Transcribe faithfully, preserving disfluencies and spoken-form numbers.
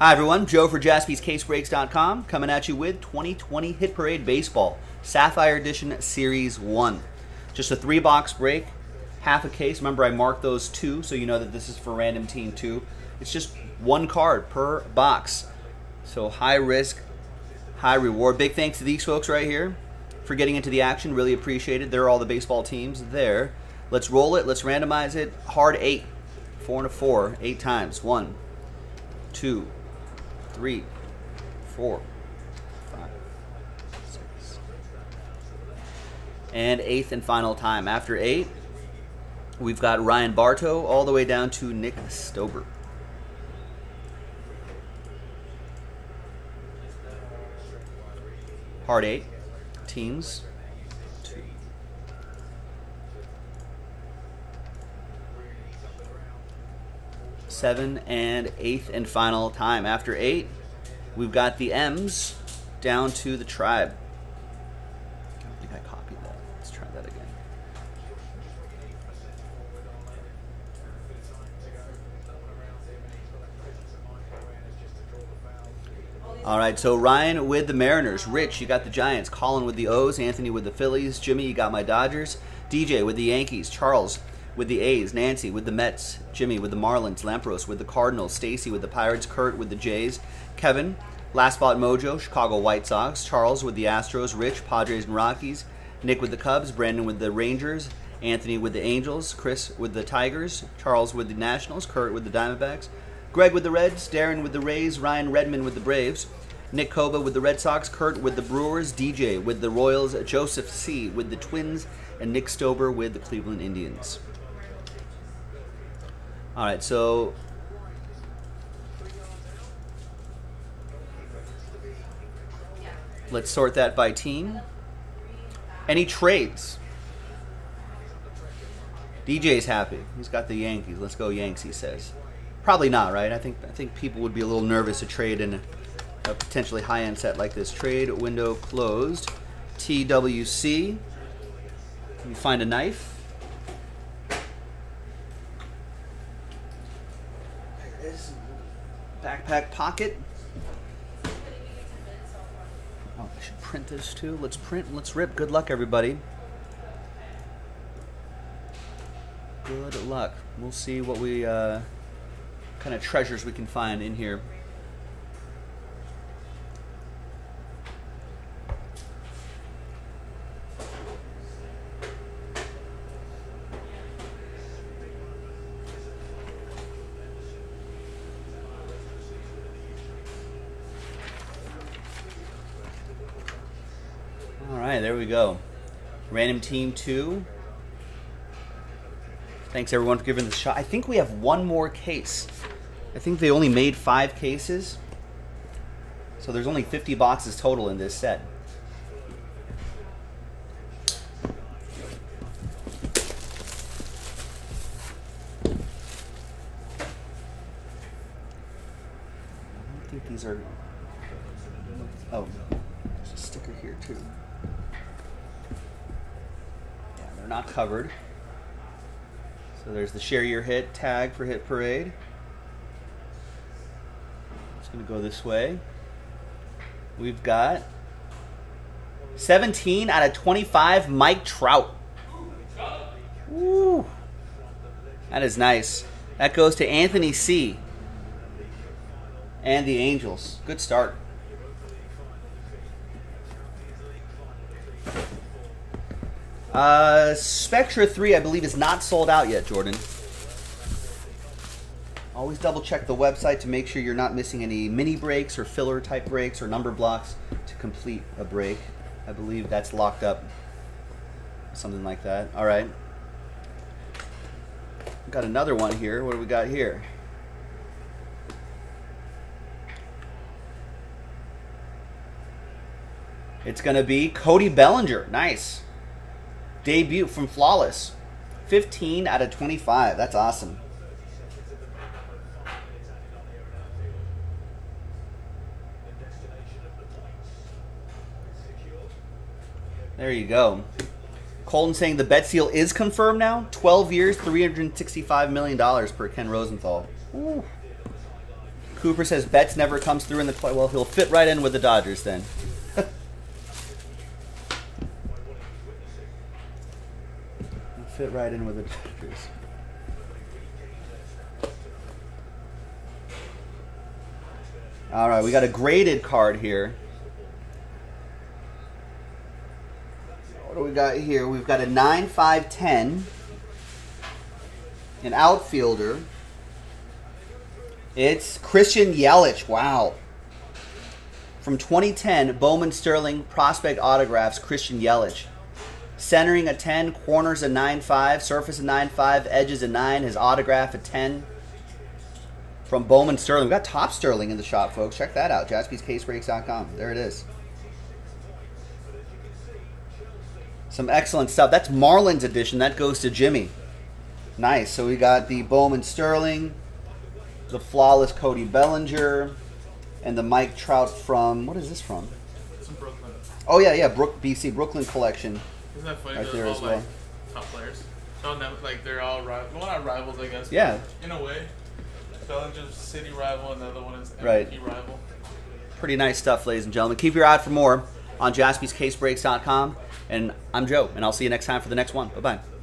Hi everyone, Joe for Jaspys Case Breaks dot com coming at you with twenty twenty Hit Parade Baseball Sapphire Edition Series One. Just a three box break, half a case. Remember, I marked those two so you know that this is for random team two. It's just one card per box. So high risk, high reward. Big thanks to these folks right here for getting into the action. Really appreciate it. They're all the baseball teams there. Let's roll it. Let's randomize it. Hard eight. Four and a four. Eight times. One, two, three, four, five, six, and eighth and final time. After eight, we've got Ryan Bartow all the way down to Nick Stober. Hard eight teams. Two. Seven and eighth and final time. After eight, we've got the M's down to the tribe. I don't think I copied that. Let's try that again. All right, so Ryan with the Mariners. Rich, you got the Giants. Colin with the O's. Anthony with the Phillies. Jimmy, you got my Dodgers. D J with the Yankees. Charles with the A's. Nancy with the Mets. Jimmy with the Marlins. Lampros with the Cardinals. Stacy with the Pirates. Kurt with the Jays. Kevin, Last Spot Mojo, Chicago White Sox. Charles with the Astros. Rich, Padres and Rockies. Nick with the Cubs. Brandon with the Rangers. Anthony with the Angels. Chris with the Tigers. Charles with the Nationals. Kurt with the Diamondbacks. Greg with the Reds, Darren with the Rays, Ryan Redmond with the Braves, Nick Kova with the Red Sox, Kurt with the Brewers, D J with the Royals, Joseph C. with the Twins, and Nick Stober with the Cleveland Indians. All right, so let's sort that by team. Any trades? D J's happy. He's got the Yankees. Let's go Yanks, he says. Probably not, right? I think I think people would be a little nervous to trade in a, a potentially high-end set like this. Trade window closed. T W C. You find a knife. There it is. Backpack pocket. Oh, I should print this too. Let's print and let's rip. Good luck, everybody. Good luck. We'll see what we... Uh, kind of treasures we can find in here. All right, there we go. Random team two. Thanks everyone for giving this a shot. I think we have one more case. I think they only made five cases, so there's only fifty boxes total in this set. I don't think these are... Oh, there's a sticker here too. Yeah, they're not covered. So there's the Share Your Hit tag for Hit Parade. Gonna go this way. We've got seventeen out of twenty-five Mike Trout. Woo. That is nice. That goes to Anthony C. and the Angels. Good start. Uh, Spectra three, I believe, is not sold out yet, Jordan. Always double check the website to make sure you're not missing any mini breaks or filler type breaks or number blocks to complete a break. I believe that's locked up, something like that. All right, we've got another one here. What do we got here? It's gonna be Cody Bellinger. Nice debut from Flawless. fifteen out of twenty-five. That's awesome. There you go. Colton saying the bet seal is confirmed now. twelve years, three hundred sixty-five million dollars per Ken Rosenthal. Ooh. Cooper says Betts never comes through in the play. Well, he'll fit right in with the Dodgers then. He'll fit right in with the Dodgers. All right, we got a graded card here. What do we got here? We've got a nine five ten, an outfielder. It's Christian Yelich. Wow. From twenty ten, Bowman Sterling, Prospect Autographs, Christian Yelich. Centering a ten, corners a nine five, surface a nine five, edges a nine, his autograph a ten. From Bowman Sterling. We've got Top Sterling in the shop, folks. Check that out, Jaspys Case Breaks dot com. There it is. Some excellent stuff. That's Marlins edition. That goes to Jimmy. Nice. So we got the Bowman Sterling, the Flawless Cody Bellinger, and the Mike Trout from, what is this from? It's from Brooklyn. Oh, yeah, yeah, Brook, B C, Brooklyn Collection. Isn't that funny? Right there as well. Like, top players. So, like, they're all rivals. Well, not rivals, I guess. Yeah. In a way. Bellinger's city rival, and the other one is M V P right. rival. Pretty nice stuff, ladies and gentlemen. Keep your eye out for more on Jaspys Case Breaks dot com. And I'm Joe, and I'll see you next time for the next one. Bye-bye.